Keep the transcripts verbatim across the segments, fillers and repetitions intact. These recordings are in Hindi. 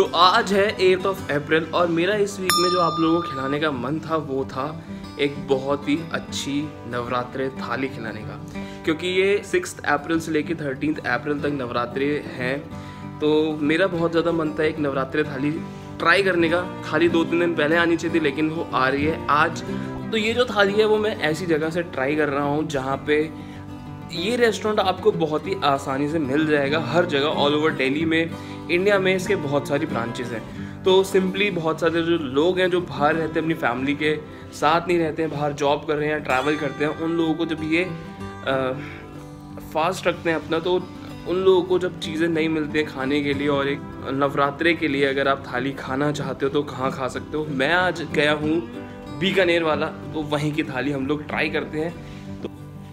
तो आज है एट ऑफ अप्रैल और मेरा इस वीक में जो आप लोगों को खिलाने का मन था वो था एक बहुत ही अच्छी नवरात्रि थाली खिलाने का, क्योंकि ये सिक्स अप्रैल से लेकर थर्टीन अप्रैल तक नवरात्रि हैं। तो मेरा बहुत ज़्यादा मन था एक नवरात्रि थाली ट्राई करने का। थाली दो तीन दिन पहले आनी चाहिए थी लेकिन वो आ रही है आज। तो ये जो थाली है वो मैं ऐसी जगह से ट्राई कर रहा हूँ जहाँ पे ये रेस्टोरेंट आपको बहुत ही आसानी से मिल जाएगा। हर जगह ऑल ओवर दिल्ली में, इंडिया में इसके बहुत सारी ब्रांचेज़ हैं। तो सिंपली बहुत सारे जो लोग हैं जो बाहर रहते हैं, अपनी फैमिली के साथ नहीं रहते हैं, बाहर जॉब कर रहे हैं, ट्रैवल करते हैं, उन लोगों को जब ये फास्ट रखते हैं अपना, तो उन लोगों को जब चीज़ें नहीं मिलती हैं खाने के लिए, और एक नवरात्रे के लिए अगर आप थाली खाना चाहते हो तो कहाँ खा सकते हो। मैं आज गया हूँ बीकानेरवाला, तो वहीं की थाली हम लोग ट्राई करते हैं।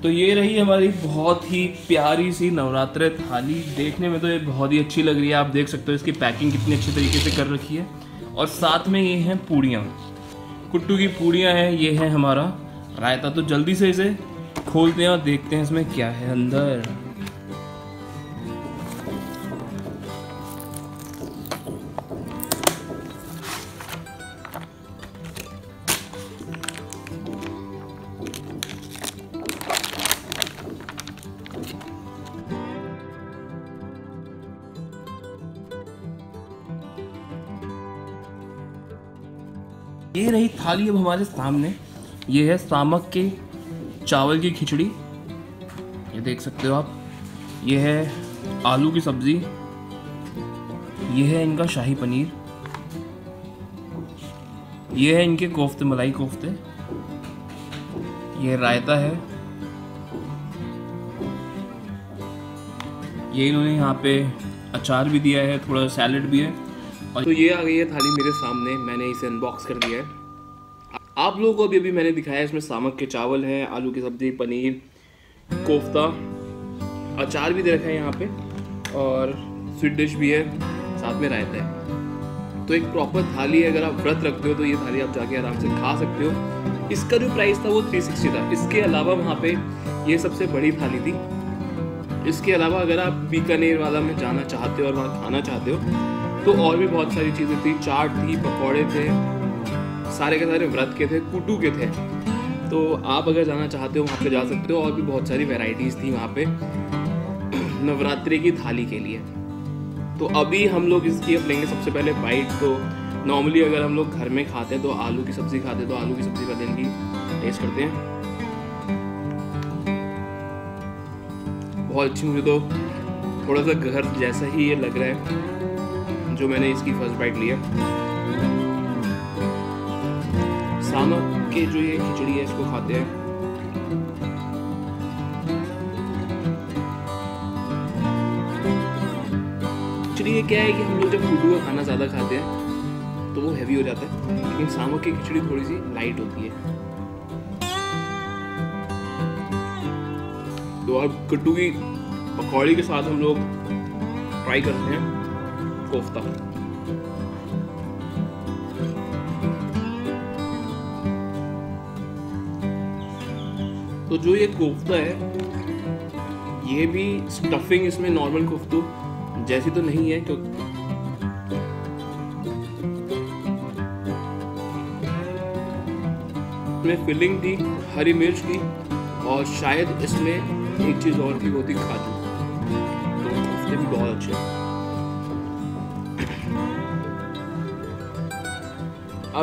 तो ये रही हमारी बहुत ही प्यारी सी नवरात्रि थाली। देखने में तो ये बहुत ही अच्छी लग रही है। आप देख सकते हो इसकी पैकिंग कितनी अच्छी तरीके से कर रखी है। और साथ में ये हैं पूड़ियाँ, कुट्टू की पूड़ियाँ हैं। ये है हमारा रायता। तो जल्दी से इसे खोलते हैं और देखते हैं इसमें क्या है अंदर। ये रही थाली अब हमारे सामने। ये है सामक के चावल की खिचड़ी, ये देख सकते हो आप। ये है आलू की सब्जी। ये है इनका शाही पनीर। ये है इनके कोफ्ते, मलाई कोफ्ते। ये रायता है। ये इन्होंने यहाँ पे अचार भी दिया है, थोड़ा सैलेड भी है। तो ये आ गई है थाली मेरे सामने। मैंने इसे अनबॉक्स कर दिया है। आप लोगों को भी अभी मैंने दिखाया है, इसमें सामक के चावल हैं, आलू की सब्जी, पनीर, कोफ्ता, अचार भी दे रखा है यहाँ पे, और स्वीट डिश भी है, साथ में रायता है। तो एक प्रॉपर थाली है। अगर आप व्रत रखते हो तो ये थाली आप जाके आराम से खा सकते हो। इसका जो प्राइस था वो थ्री सिक्सटी था। इसके अलावा वहाँ पर ये सबसे बड़ी थाली थी। इसके अलावा अगर आप बीकानेरवाला में जाना चाहते हो और वहाँ खाना चाहते हो तो और भी बहुत सारी चीज़ें थी। चाट थी, पकौड़े थे, सारे के सारे व्रत के थे, कुटू के थे। तो आप अगर जाना चाहते हो वहाँ पे जा सकते हो। और भी बहुत सारी वैरायटीज़ थी वहाँ पे नवरात्रि की थाली के लिए। तो अभी हम लोग इसकी अब लेंगे सबसे पहले बाइट। तो नॉर्मली अगर हम लोग घर में खाते हैं तो आलू की सब्ज़ी खाते हैं, तो आलू की सब्ज़ी का दिन की टेस्ट करते हैं। बहुत अच्छी, मुझे तो थोड़ा सा घर जैसा ही ये लग रहा है जो मैंने इसकी फर्स्ट बाइट ली है। सामक के जो ये खिचड़ी है इसको खाते हैं। खिचड़ी ये क्या है कि हम लोग जब कुट्टू का खाना ज़्यादा खाते हैं तो वो हैवी हो जाता है, लेकिन सामक की खिचड़ी थोड़ी सी लाइट होती है। तो आप कुट्टू की पकौड़ी के साथ हम लोग ट्राई करते हैं कोफ्ता। तो जो ये कोफ्ता है ये भी स्टफिंग इसमें नॉर्मल कोफ्तों जैसी तो नहीं है। क्यों इसमें फिलिंग थी हरी मिर्च की, और शायद इसमें एक चीज और भी होती, काजू। तो कोफ्ते भी बहुत अच्छे हैं।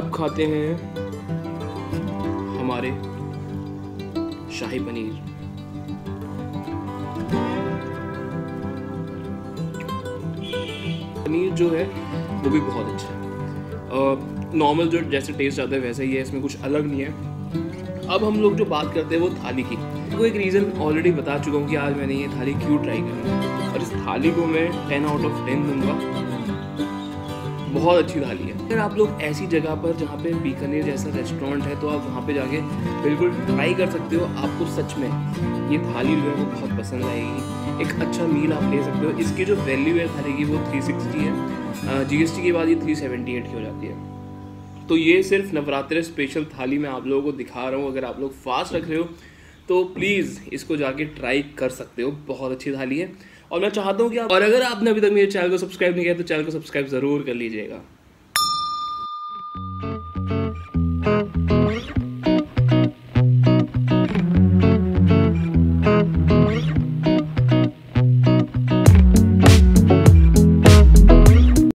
अब खाते हैं हमारे शाही पनीर। पनीर जो है वो भी बहुत अच्छा है। नॉर्मल जो जैसे टेस्ट आता है वैसा ही है, इसमें कुछ अलग नहीं है। अब हम लोग जो बात करते हैं वो थाली की। वो एक रीज़न ऑलरेडी बता चुका हूँ कि आज मैंने ये थाली क्यों ट्राई करी, और इस थाली को मैं टेन आउट ऑफ टेन दूंगा। बहुत अच्छी थाली है। अगर आप लोग ऐसी जगह पर जहाँ पे बीकानेर जैसा रेस्टोरेंट है तो आप वहाँ पे जाके बिल्कुल ट्राई कर सकते हो। आपको सच में ये थाली जो है वो बहुत पसंद आएगी। एक अच्छा मील आप ले सकते हो। इसकी जो वैल्यू है थाली की वो तीन सौ साठ है। जीएसटी के बाद ये तीन सौ अठहत्तर की हो जाती है। तो ये सिर्फ नवरात्रि स्पेशल थाली मैं आप लोगों को दिखा रहा हूँ। अगर आप लोग फास्ट रख रहे हो तो प्लीज़ इसको जाके ट्राई कर सकते हो। बहुत अच्छी थाली है। और मैं चाहता हूँ कि आप, और अगर आपने अभी तक मेरे चैनल को सब्सक्राइब नहीं किया तो चैनल को सब्सक्राइब ज़रूर कर लीजिएगा।